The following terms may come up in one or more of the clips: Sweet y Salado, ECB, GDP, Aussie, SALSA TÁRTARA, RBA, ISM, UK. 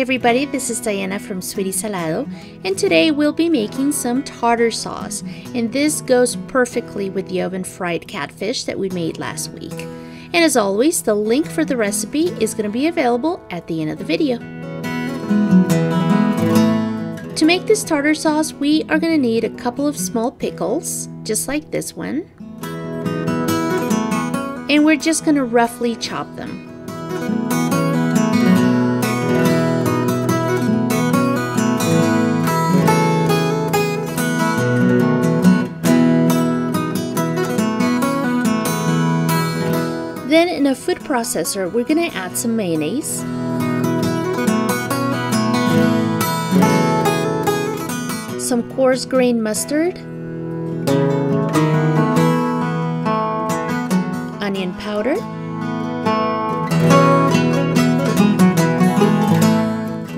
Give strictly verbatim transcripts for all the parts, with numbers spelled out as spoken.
Hi everybody, this is Diana from Sweet y Salado, and today we'll be making some tartar sauce, and this goes perfectly with the oven fried catfish that we made last week. And as always, the link for the recipe is going to be available at the end of the video. To make this tartar sauce, we are going to need a couple of small pickles, just like this one, and we're just going to roughly chop them. Then in a food processor, we're going to add some mayonnaise, some coarse grain mustard, onion powder,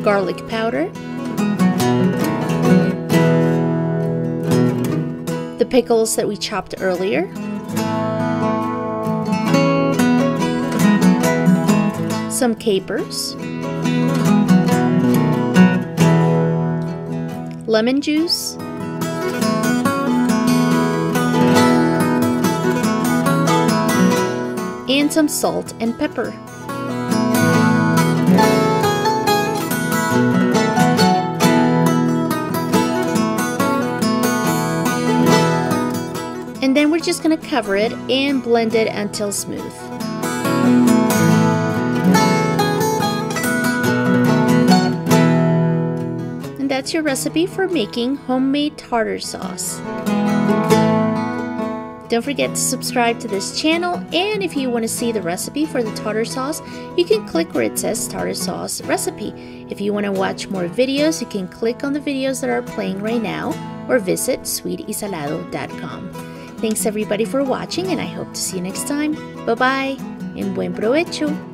garlic powder, the pickles that we chopped earlier, some capers, lemon juice, and some salt and pepper. And then we're just going to cover it and blend it until smooth. That's your recipe for making homemade tartar sauce. Don't forget to subscribe to this channel, and if you want to see the recipe for the tartar sauce, you can click where it says tartar sauce recipe. If you want to watch more videos, you can click on the videos that are playing right now or visit sweet y salado dot com. Thanks everybody for watching, and I hope to see you next time. Bye bye and buen provecho!